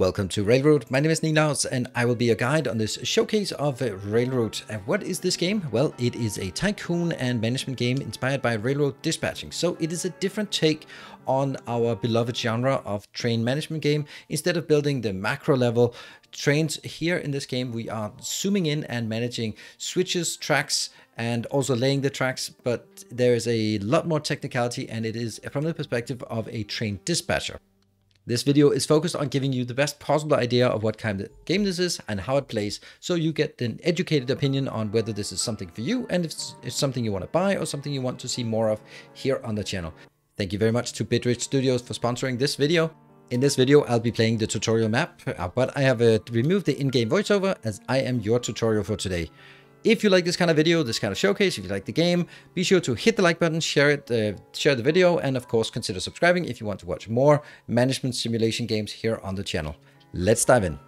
Welcome to Railroad. My name is Nilaus and I will be your guide on this showcase of Railroad. What is this game? Well, it is a tycoon and management game inspired by railroad dispatching. So it is a different take on our beloved genre of train management game. Instead of building the macro level trains, here in this game we are zooming in and managing switches, tracks, and also laying the tracks, but there is a lot more technicality and it is from the perspective of a train dispatcher. This video is focused on giving you the best possible idea of what kind of game this is and how it plays, so you get an educated opinion on whether this is something for you and if it's something you want to buy or something you want to see more of here on the channel. Thank you very much to Bitrich Studios for sponsoring this video. In this video, I'll be playing the tutorial map, but I have removed the in-game voiceover as I am your tutorial for today. If you like this kind of video, this kind of showcase, if you like the game, be sure to hit the like button, share the video, and of course consider subscribing if you want to watch more management simulation games here on the channel. Let's dive in.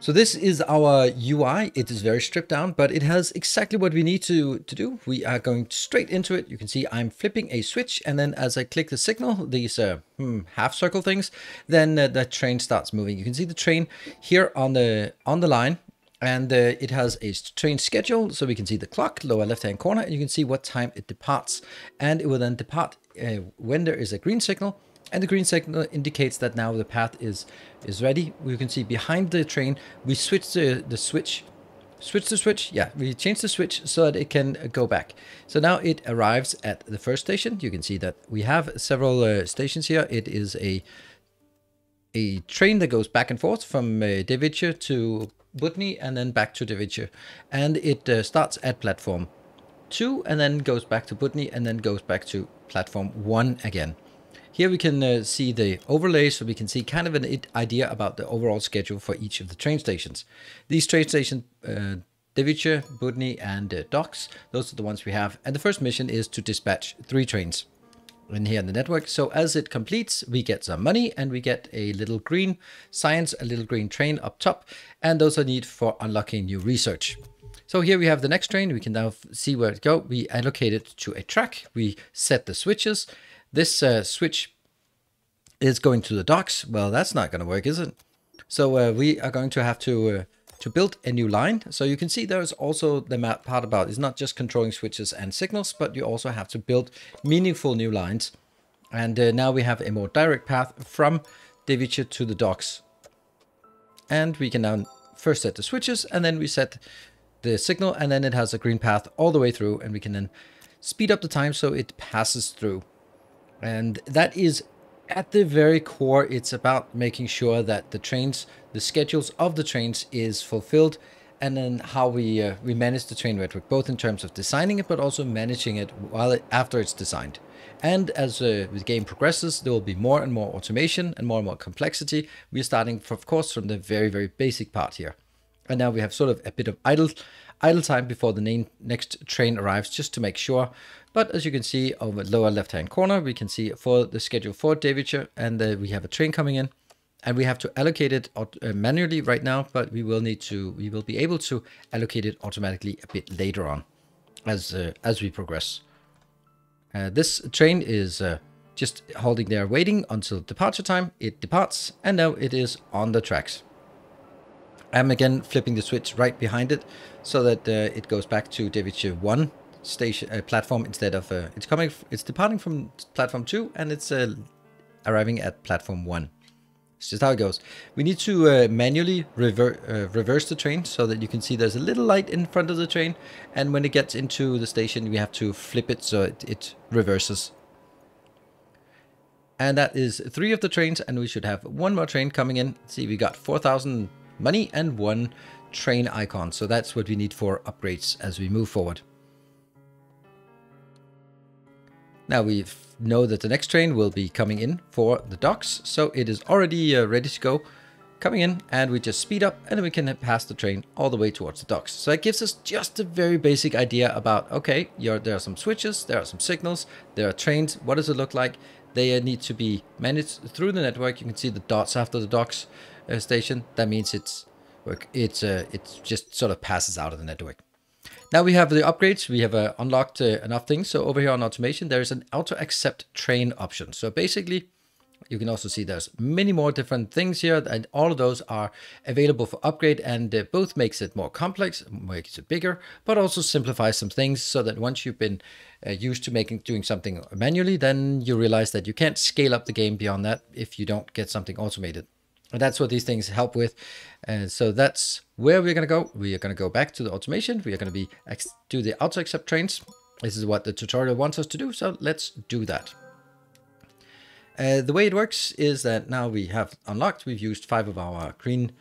So this is our UI. It is very stripped down, but it has exactly what we need to do. We are going straight into it. You can see I'm flipping a switch, and then as I click the signal, these half circle things, then the train starts moving. You can see the train here on the line, and it has a train schedule, so we can see the clock, lower left-hand corner, and you can see what time it departs. And it will then depart when there is a green signal, and the green signal indicates that now the path is ready. We can see behind the train, we switch change the switch so that it can go back. So now it arrives at the first station. You can see that we have several stations here. It is a train that goes back and forth from Devicha to Budni and then back to Devicha, and it starts at platform 2 and then goes back to Budni and then goes back to platform 1 again. Here we can see the overlay, so we can see kind of an idea about the overall schedule for each of the train stations. These train stations, Devicha, Budni and Docks, those are the ones we have, and the first mission is to dispatch 3 trains in here in the network. So as it completes, we get some money and we get a little green science, a little green train up top, and those are needed for unlocking new research. So here we have the next train. We can now see where it go. We allocate it to a track. We set the switches. This switch is going to the docks. Well, that's not going to work, is it? So we are going to have to build a new line. So you can see there's also the map part about it's not just controlling switches and signals, but you also have to build meaningful new lines. And now we have a more direct path from Devicha to the docks. And we can now first set the switches, and then we set the signal, and then it has a green path all the way through, and we can then speed up the time so it passes through. And that is at the very core. It's about making sure that the schedules of the trains is fulfilled, and then how we manage the train network, both in terms of designing it, but also managing it after it's designed. And as the game progresses, there will be more and more automation and more complexity. We're starting, of course, from the very, very basic part here. And now we have sort of a bit of idle time before the next train arrives, just to make sure. But as you can see over the lower left-hand corner, we can see for the schedule for Devicha, and we have a train coming in, and we have to allocate it manually right now, but we will be able to allocate it automatically a bit later on as we progress. This train is just holding there, waiting until departure time. It departs, and now it is on the tracks. I'm again flipping the switch right behind it so that it goes back to Devicha 1 station platform instead of it's departing from platform 2 and it's arriving at platform 1. It's just how it goes. We need to manually reverse the train so that you can see there's a little light in front of the train, and when it gets into the station we have to flip it so it reverses. And that is 3 of the trains, and we should have 1 more train coming in. See, we got 4,000 money and 1 train icon, so that's what we need for upgrades as we move forward. Now we know that the next train will be coming in for the docks, so it is already ready to go, coming in, and we just speed up, and then we can pass the train all the way towards the docks. So it gives us just a very basic idea about, okay, there are some switches, there are some signals, there are trains, what does it look like? They need to be managed through the network. You can see the dots after the docks station. That means it's just sort of passes out of the network. Now we have the upgrades. We have unlocked enough things. So over here on automation, there is an auto accept train option. So basically You can also see there's many more different things here, and all of those are available for upgrade, and both makes it more complex, makes it bigger, but also simplifies some things so that once you've been used to doing something manually, then you realize that you can't scale up the game beyond that if you don't get something automated. And that's what these things help with. And so that's where we're going to go. We are going to go back to the automation. We are going to do the auto accept trains. This is what the tutorial wants us to do. So let's do that. The way it works is that now we have unlocked. We've used 5 of our green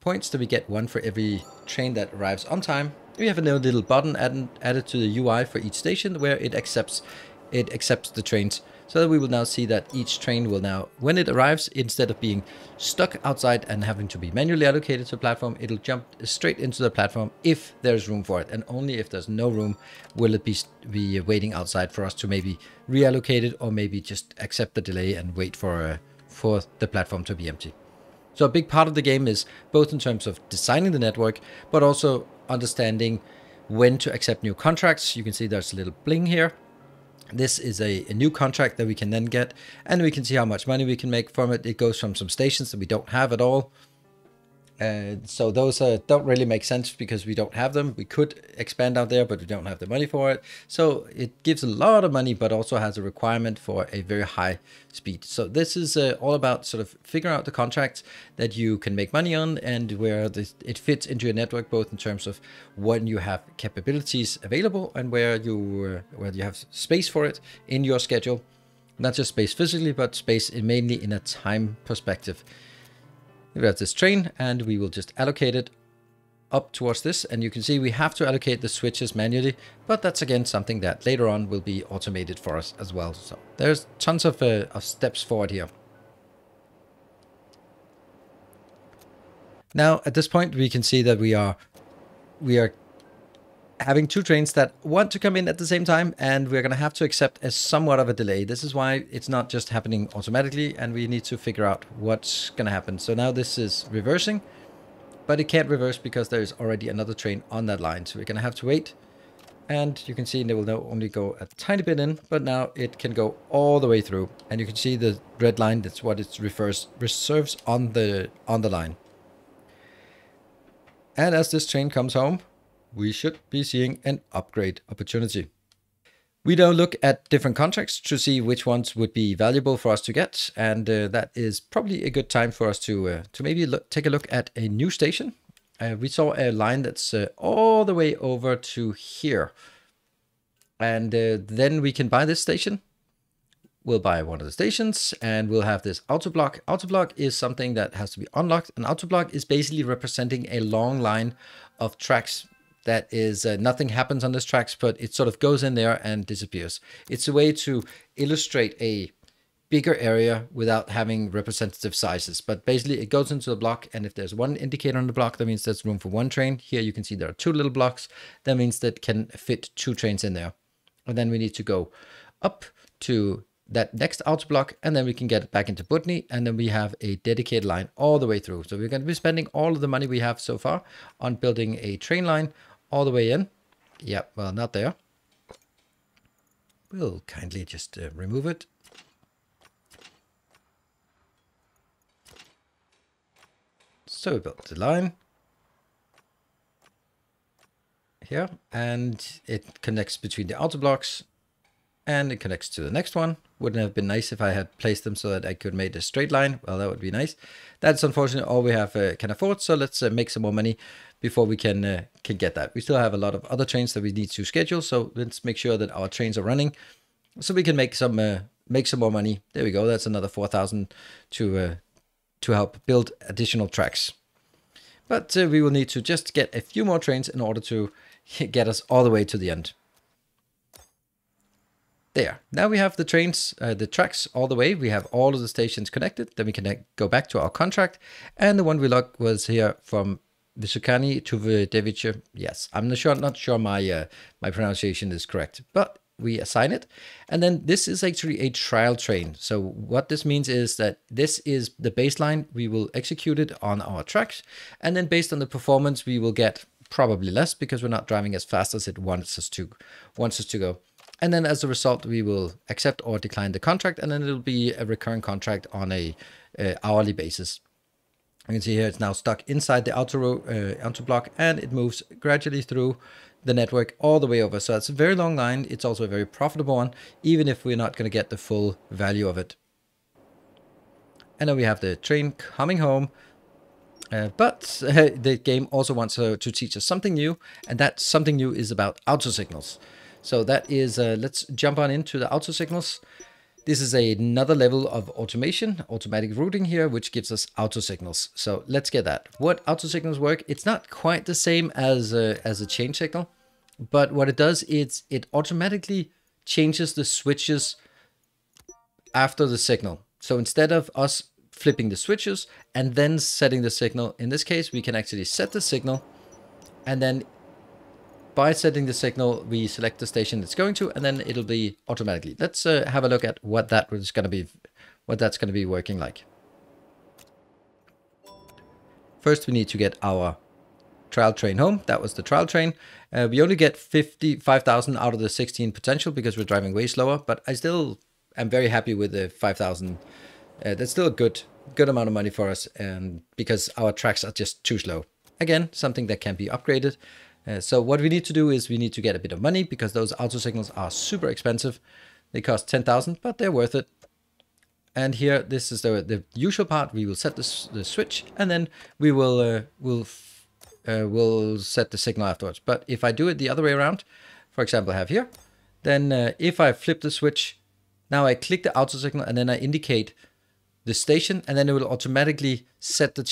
points, so we get 1 for every train that arrives on time. We have a little button added to the UI for each station where it accepts the trains. So that we will now see that each train will now, when it arrives, instead of being stuck outside and having to be manually allocated to the platform, it'll jump straight into the platform if there's room for it. And only if there's no room will it be waiting outside for us to maybe reallocate it, or maybe just accept the delay and wait for the platform to be empty. So a big part of the game is both in terms of designing the network, but also understanding when to accept new contracts. You can see there's a little bling here. This is a new contract that we can then get, and we can see how much money we can make from it. It goes from some stations that we don't have at all. So those don't really make sense because we don't have them. We could expand out there, but we don't have the money for it. So it gives a lot of money, but also has a requirement for a very high speed. So this is all about sort of figuring out the contracts that you can make money on, and where it fits into your network, both in terms of when you have capabilities available and where you have space for it in your schedule. Not just space physically, but space mainly in a time perspective. We have this train, and we will just allocate it up towards this. And you can see we have to allocate the switches manually, but that's again something that later on will be automated for us as well. So there's tons of steps forward here. Now at this point we can see that we are having 2 trains that want to come in at the same time, and we're going to have to accept a somewhat of a delay. This is why it's not just happening automatically, and we need to figure out what's going to happen. So now this is reversing, but it can't reverse because there's already another train on that line. So we're going to have to wait, and you can see it will now only go a tiny bit in, but now it can go all the way through. And you can see the red line, that's what it reserves on the line. And as this train comes home, we should be seeing an upgrade opportunity. We now look at different contracts to see which ones would be valuable for us to get, and that is probably a good time for us to maybe take a look at a new station. We saw a line that's all the way over to here, and then we can buy this station. We'll buy one of the stations, and we'll have this auto block. Auto block is something that has to be unlocked. An auto block is basically representing a long line of tracks that is nothing happens on this tracks, but it sort of goes in there and disappears. It's a way to illustrate a bigger area without having representative sizes. But basically it goes into the block, and if there's one indicator on the block, that means there's room for 1 train. Here you can see there are 2 little blocks. That means that can fit 2 trains in there. And then we need to go up to that next outer block, and then we can get back into Budni, and then we have a dedicated line all the way through. So we're going to be spending all of the money we have so far on building a train line all the way in. Yeah, well, not there. We'll kindly just remove it. So we built the line here, and it connects between the outer blocks, and it connects to the next one. Wouldn't have been nice if I had placed them so that I could make a straight line. Well, that would be nice. That's unfortunately all we have can afford, so let's make some more money before we can get that. We still have a lot of other trains that we need to schedule, so let's make sure that our trains are running so we can make some more money. There we go. That's another 4,000 to help build additional tracks. But we will need to just get a few more trains in order to get us all the way to the end. There. Now we have the trains, the tracks all the way. We have all of the stations connected. Then we can go back to our contract. And the one we locked was here from Vysočany to Devicha. Yes, I'm not sure my pronunciation is correct, but we assign it. And then this is actually a trial train. So what this means is that this is the baseline. We will execute it on our tracks. And then based on the performance, we will get probably less because we're not driving as fast as it wants us to go. And then as a result, we will accept or decline the contract, and then it'll be a recurring contract on a hourly basis. You can see here it's now stuck inside the outer block, and it moves gradually through the network all the way over. So it's a very long line. It's also a very profitable one, even if we're not going to get the full value of it. And then we have the train coming home. But the game also wants to teach us something new, and that something new is about auto signals. So that is, let's jump on into the auto signals. This is another level of automation, automatic routing here, which gives us auto signals. So let's get that. What auto signals work? It's not quite the same as a change signal, but what it does is it automatically changes the switches after the signal. So instead of us flipping the switches and then setting the signal, in this case, we can actually set the signal, and then by setting the signal, we select the station it's going to, and then it'll be automatically. Let's have a look at what that is going to be, what that's going to be working like. First, we need to get our trial train home. That was the trial train. We only get 55,000 out of the 16 potential because we're driving way slower, but I still am very happy with the 5,000. That's still a good amount of money for us, and because our tracks are just too slow. Again, something that can be upgraded. So what we need to do is we need to get a bit of money, because those auto signals are super expensive. They cost 10,000, but they're worth it. And here, this is the usual part. We will set the switch, and then we will we'll set the signal afterwards. But if I do it the other way around, for example, I have here, then if I flip the switch, now I click the auto signal, and then I indicate the station, and then it will automatically set the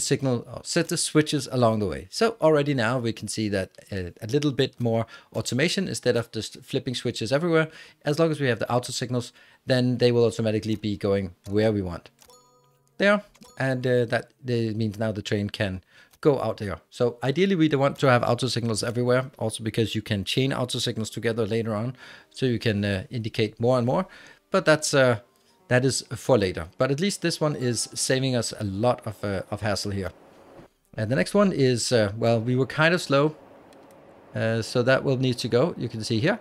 signal, or set the switches along the way. So already now we can see that a little bit more automation instead of just flipping switches everywhere. As long as we have the auto signals, then they will automatically be going where we want. There, and that means now the train can go out there. So ideally we don't want to have auto signals everywhere, also because you can chain auto signals together later on, so you can indicate more and more, but that's that is for later. But at least this one is saving us a lot of hassle here. And the next one is, well, we were kind of slow, so that will need to go. You can see here,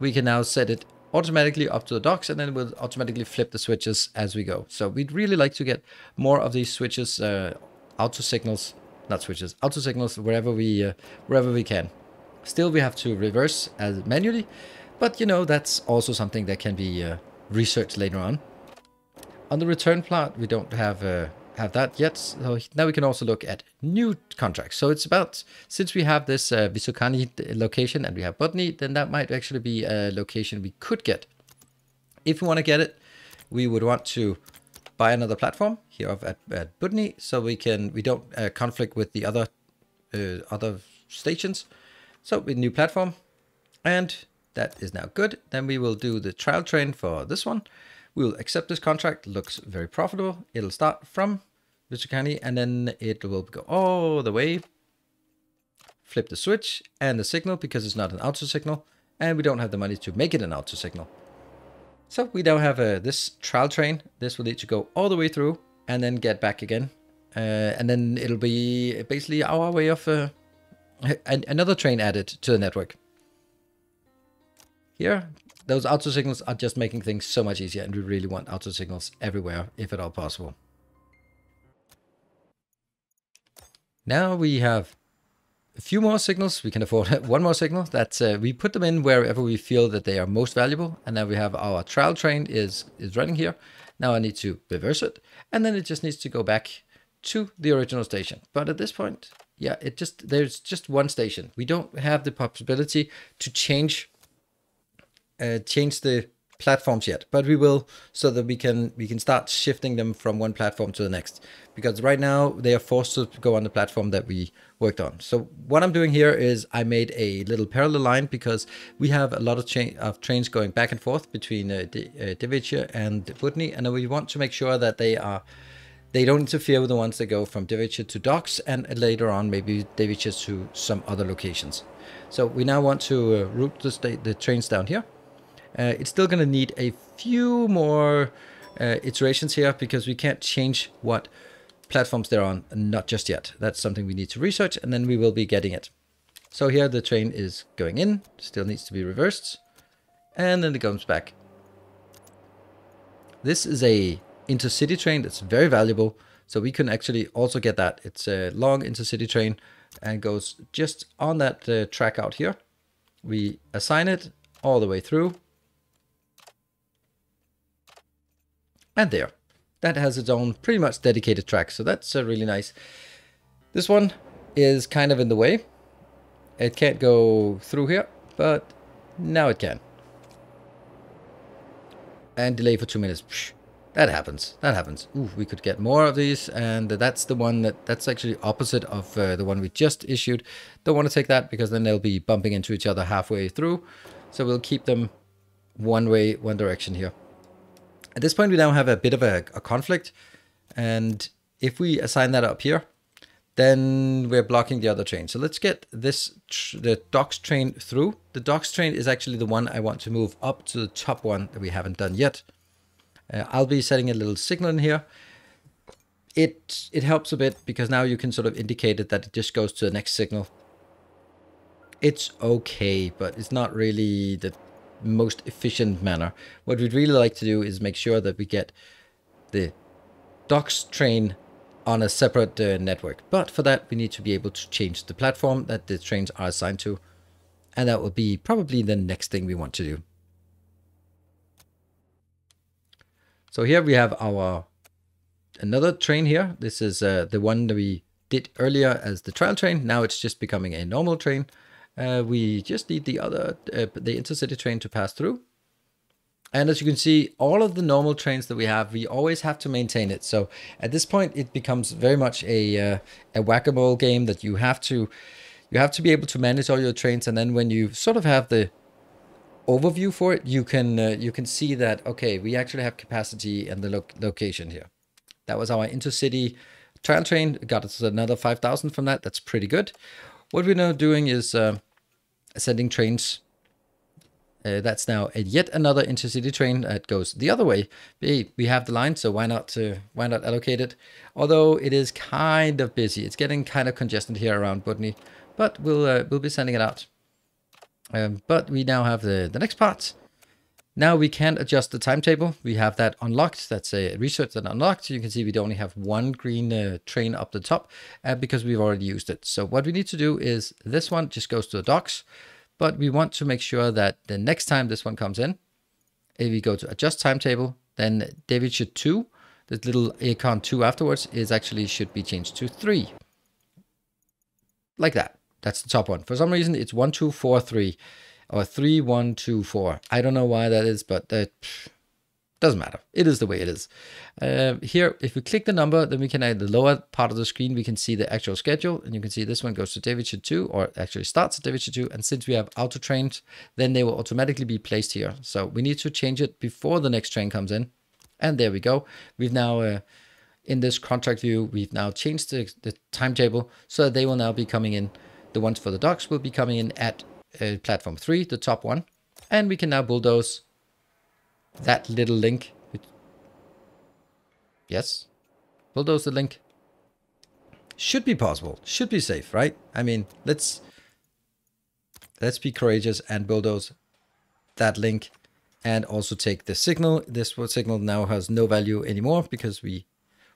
we can now set it automatically up to the docks, and then we'll automatically flip the switches as we go. So we'd really like to get more of these switches, auto signals, not switches, auto signals wherever we can. Still, we have to reverse as manually, but you know, that's also something that can be researched later on. On the return plot, we don't have that yet. So now we can also look at new contracts. So it's about, since we have this Vysočany location and we have Budni, then that might actually be a location we could get. If we want to get it, we would want to buy another platform here at Budni, so we don't conflict with the other stations. So with new platform, and that is now good. Then we will do the trial train for this one. We will accept this contract. Looks very profitable. It'll start from Vysočany, and then it will go all the way. Flip the switch and the signal, because it's not an auto signal, and we don't have the money to make it an auto signal. So we now have this trial train. This will need to go all the way through and then get back again. And then it'll be basically our way of another train added to the network. Here, those auto signals are just making things so much easier, and we really want auto signals everywhere, if at all possible. Now we have a few more signals. We can afford one more signal. That's we put them in wherever we feel that they are most valuable. And then we have our trial train is running here. Now I need to reverse it, and then it just needs to go back to the original station. But at this point, yeah, there's just one station. We don't have the possibility to change the platforms yet, but we will, so that we can start shifting them from one platform to the next, because right now they are forced to go on the platform that we worked on. So what I'm doing here is I made a little parallel line, because we have a lot of trains going back and forth between Devicha and Budni, and we want to make sure that they don't interfere with the ones that go from Devicha to Docks, and later on maybe Devicha to some other locations. So we now want to route the trains down here. It's still going to need a few more iterations here, because we can't change what platforms they're on, not just yet. That's something we need to research, and then we will be getting it. So here the train is going in, still needs to be reversed. and then it comes back. This is a intercity train that's very valuable, so we can actually also get that. It's a long intercity train and goes just on that track out here. We assign it all the way through. And there, that has its own pretty much dedicated track. So that's really nice. This one is kind of in the way. It can't go through here, but now it can. And delay for 2 minutes. Psh, that happens. That happens. Ooh, we could get more of these, and that's the one that's actually opposite of the one we just issued. Don't want to take that because then they'll be bumping into each other halfway through. So we'll keep them one way, one direction here. At this point, we now have a bit of a conflict, and if we assign that up here, then we're blocking the other train. So let's get this the docks train through. The docks train is actually the one I want to move up to the top one that we haven't done yet. I'll be setting a little signal in here. It helps a bit because now you can sort of indicate it that it just goes to the next signal. It's okay, but it's not really the most efficient manner. What we'd really like to do is make sure that we get the docks train on a separate network, but for that we need to be able to change the platform that the trains are assigned to, and that will be probably the next thing we want to do. So here we have our another train here. This is the one that we did earlier as the trial train. Now it's just becoming a normal train. We just need the intercity train to pass through. And as you can see, all of the normal trains that we have, we always have to maintain it. So at this point, it becomes very much a whack-a-mole game that you have to be able to manage all your trains. And then when you sort of have the overview for it, you can see that, okay, we actually have capacity and the location here. That was our intercity trial train. Got us another 5,000 from that. That's pretty good. What we're now doing is sending trains. That's now yet another intercity train that goes the other way. We have the line, so why not allocate it? Although it is kind of busy. It's getting kind of congested here around Budni, but we'll be sending it out. But we now have the next part. Now we can adjust the timetable. We have that unlocked. That's a research that unlocked. You can see we only have one green train up the top because we've already used it. So what we need to do is this one just goes to the docks. But we want to make sure that the next time this one comes in, if we go to adjust timetable, then Devicha 2, this little icon 2 afterwards, should be changed to 3. Like that. That's the top one. For some reason, it's 1, 2, 4, 3. Or 3, 1, 2, 4. I don't know why that is, but that doesn't matter. It is the way it is. Here, if we click the number, then we can add the lower part of the screen. We can see the actual schedule, and you can see this one goes to Devichye 2, or actually starts at Devichye 2. And since we have auto trains, then they will automatically be placed here. So we need to change it before the next train comes in. And there we go. We've now, in this contract view, we've now changed the timetable. So that they will now be coming in. The ones for the docks will be coming in at platform 3, the top one. And we can now bulldoze that little link. Yes, bulldoze the link. Should be possible, should be safe, right? I mean, let's be courageous and bulldoze that link, and also take the signal. This signal now has no value anymore because we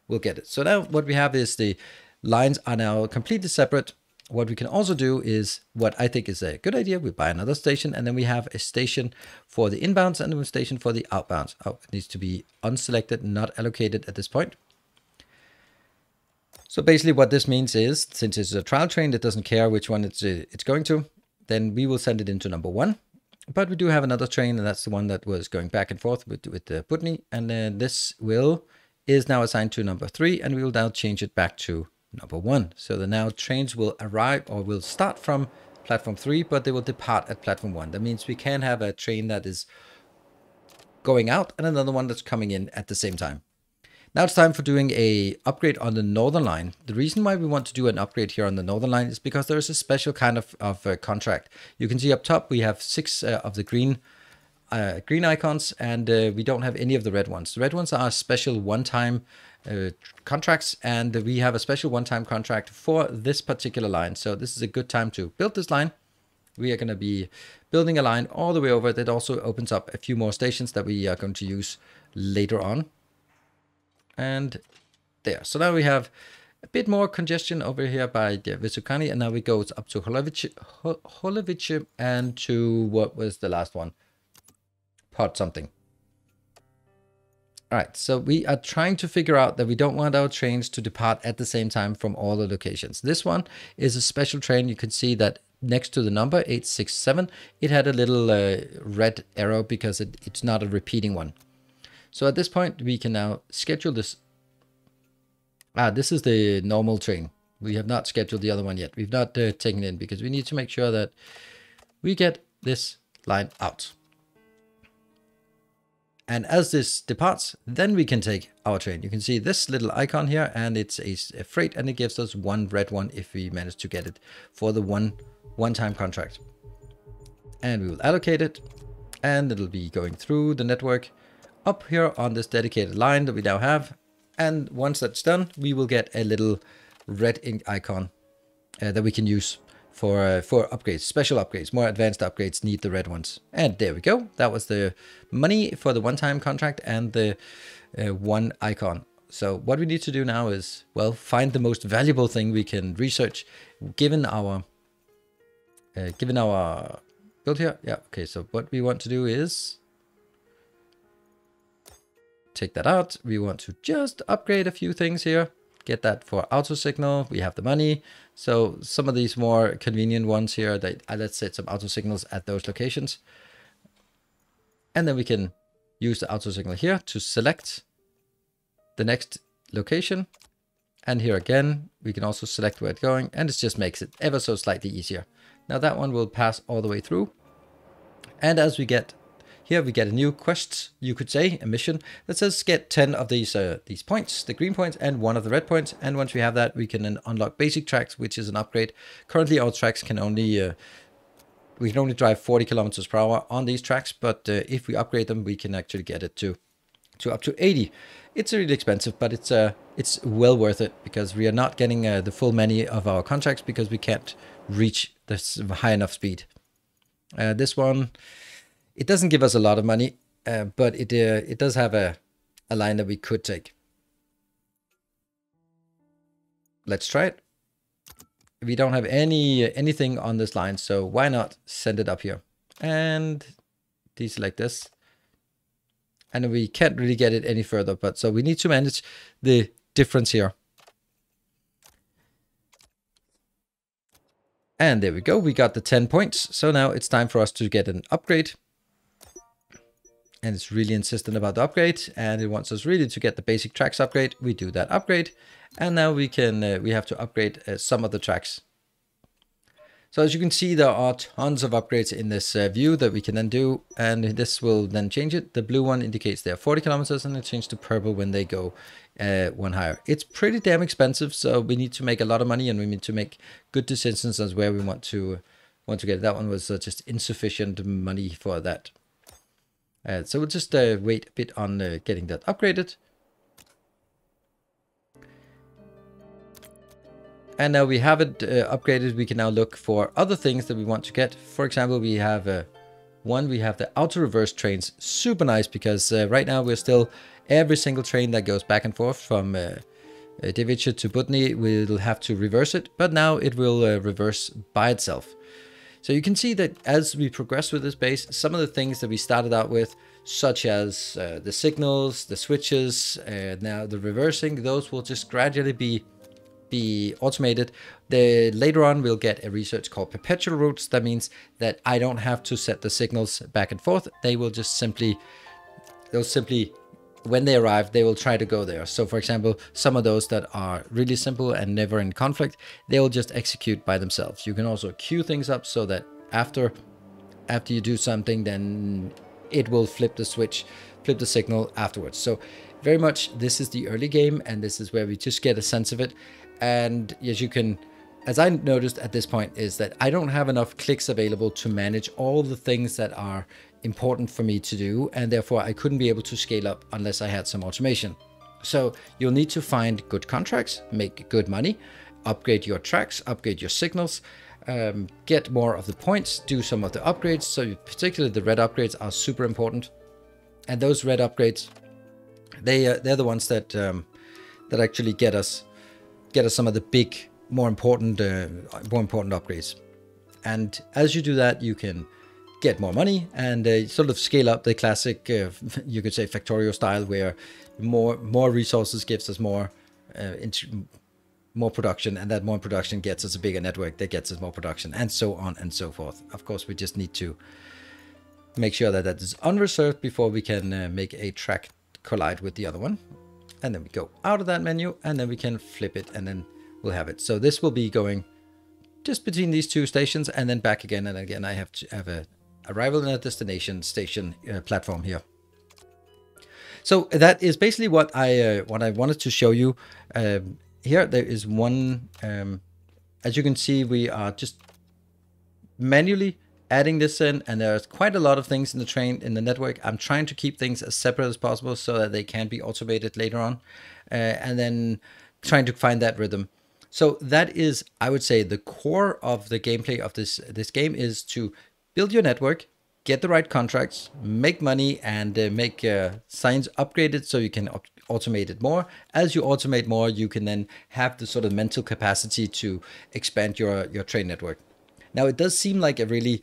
will get it. So now what we have is the lines are now completely separate. What we can also do is what I think is a good idea. We buy another station, and then we have a station for the inbounds and a station for the outbounds. Oh, it needs to be unselected, not allocated at this point. So basically what this means is, since it's a trial train that doesn't care which one it's going to, then we will send it into number 1. But we do have another train, and that's the one that was going back and forth with Budni. And then this is now assigned to number 3, and we will now change it back to number 1. So the now trains will arrive, or will start from platform 3, but they will depart at platform 1. That means we can have a train that is going out and another one that's coming in at the same time. Now it's time for doing a upgrade on the northern line. The reason why we want to do an upgrade here on the northern line is because there is a special kind of contract. You can see up top we have 6 of the green icons, and we don't have any of the red ones. The red ones are special one-time contracts, and we have a special one-time contract for this particular line. So this is a good time to build this line We are going to be building a line all the way over. That also opens up a few more stations that we are going to use later on. And there. So now we have a bit more congestion over here by the Vysočany. And now we go up to Holešovice and to what was the last one? Pod something. All right, so we are trying to figure out that we don't want our trains to depart at the same time from all the locations. This one is a special train. You can see that next to the number 867, it had a little red arrow because it's not a repeating one. So at this point, we can now schedule this. This is the normal train. We have not scheduled the other one yet. We've not taken it in because we need to make sure that we get this line out. And as this departs, then we can take our train. You can see this little icon here, and it's a freight, and it gives us one red one if we manage to get it for the one-time contract. And we will allocate it, and it'll be going through the network up here on this dedicated line that we now have. And once that's done, we will get a little red ink icon that we can use for upgrades, special upgrades. More advanced upgrades need the red ones. And there we go. That was the money for the one-time contract and the one icon. So what we need to do now is, well, find the most valuable thing we can research given our build here. Yeah, okay, so what we want to do is take that out. We want to just upgrade a few things here. Get that for auto signal. We have the money. So some of these more convenient ones here, let's set some auto signals at those locations. And then we can use the auto signal here to select the next location. And here again, we can also select where it's going. And it just makes it ever so slightly easier. Now that one will pass all the way through. And as we get here, we get a new quest, you could say, a mission that says get 10 of these points, the green points, and one of the red points. And once we have that, we can then unlock basic tracks, which is an upgrade. Currently, our tracks can only we can only drive 40 kilometers per hour on these tracks, but if we upgrade them, we can actually get it to up to 80. It's really expensive, but it's well worth it because we are not getting the full many of our contracts because we can't reach this high enough speed. This one. It doesn't give us a lot of money, but it does have a line that we could take. Let's try it. We don't have anything on this line, so why not send it up here? And deselect this. And we can't really get it any further, but so we need to manage the difference here. And there we go. We got the 10 points. So now it's time for us to get an upgrade. And it's really insistent about the upgrade, and it wants us really to get the basic tracks upgrade. We do that upgrade, and now we can we have to upgrade some of the tracks. So as you can see, there are tons of upgrades in this view that we can then do, and this will then change it. The blue one indicates they are 40 kilometers, and it changes to purple when they go one higher. It's pretty damn expensive, so we need to make a lot of money, and we need to make good decisions as where we want to get it. That one was just insufficient money for that. So we'll just wait a bit on getting that upgraded. And now we have it upgraded, we can now look for other things that we want to get. For example, we have the auto-reverse trains. Super nice, because right now we're still, every single train that goes back and forth from Devicha to Budni, we'll have to reverse it. But now it will reverse by itself. So you can see that as we progress with this base, some of the things that we started out with, such as the signals, the switches, now the reversing, those will just gradually be automated. Later on, we'll get a research called perpetual routes. That means that I don't have to set the signals back and forth. They will just simply, when they arrive, they will try to go there. So for example, some of those that are really simple and never in conflict, they will just execute by themselves. You can also queue things up so that after you do something, then it will flip the switch, flip the signal afterwards. So very much this is the early game, and this is where we just get a sense of it. And as you can, as I noticed at this point, is that I don't have enough clicks available to manage all the things that are important for me to do, and therefore I couldn't be able to scale up unless I had some automation. So you'll need to find good contracts, make good money, upgrade your tracks, upgrade your signals, get more of the points, do some of the upgrades. So particularly the red upgrades are super important, and those red upgrades, they're the ones that that actually get us some of the big, more important upgrades. And as you do that, you can get more money and sort of scale up the classic, you could say, Factorio style, where more resources gives us more production, and that more production gets us a bigger network that gets us more production, and so on and so forth. Of course, we just need to make sure that that is unreserved before we can make a track collide with the other one. And then we go out of that menu, and then we can flip it, and then we'll have it. So this will be going just between these two stations and then back again. And again, I have to have a arrival and a destination station platform here. So that is basically what I wanted to show you. Here there is one, as you can see, we are just manually adding this in, and there's quite a lot of things in the train, in the network. I'm trying to keep things as separate as possible so that they can be automated later on, and then trying to find that rhythm. So that is, I would say, the core of the gameplay of this game is to build your network, get the right contracts, make money, and make signs upgraded so you can automate it more. As you automate more, you can then have the sort of mental capacity to expand your train network. Now, it does seem like a really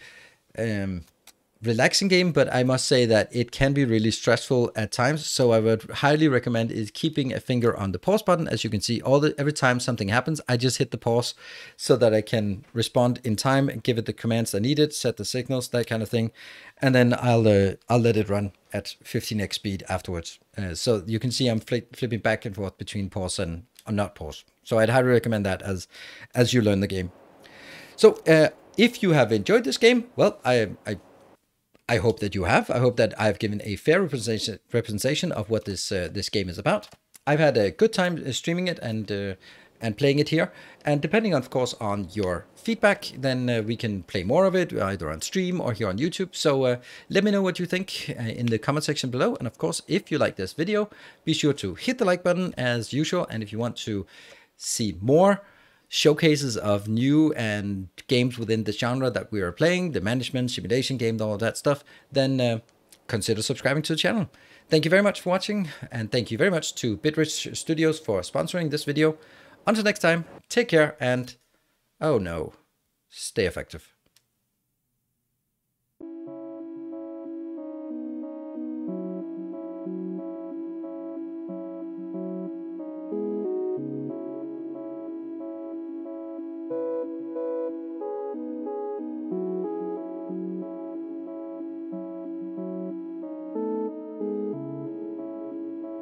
relaxing game, but I must say that it can be really stressful at times. So I would highly recommend is keeping a finger on the pause button. As you can see, every time something happens, I just hit the pause so that I can respond in time and give it the commands I needed, set the signals, that kind of thing. And then I'll let it run at 15x speed afterwards. So you can see I'm flipping back and forth between pause and not pause. So I'd highly recommend that as you learn the game. So if you have enjoyed this game, well, I hope that you have. I hope that I've given a fair representation of what this game is about. I've had a good time streaming it and playing it here. And depending, of course, on your feedback, then we can play more of it, either on stream or here on YouTube. So let me know what you think in the comment section below. And of course, if you like this video, be sure to hit the like button as usual. And if you want to see more showcases of new and games within the genre that we are playing, the management, simulation game, all of that stuff, then consider subscribing to the channel. Thank you very much for watching, and thank you very much to Bitrich Studios for sponsoring this video. Until next time, take care, and oh no, stay effective.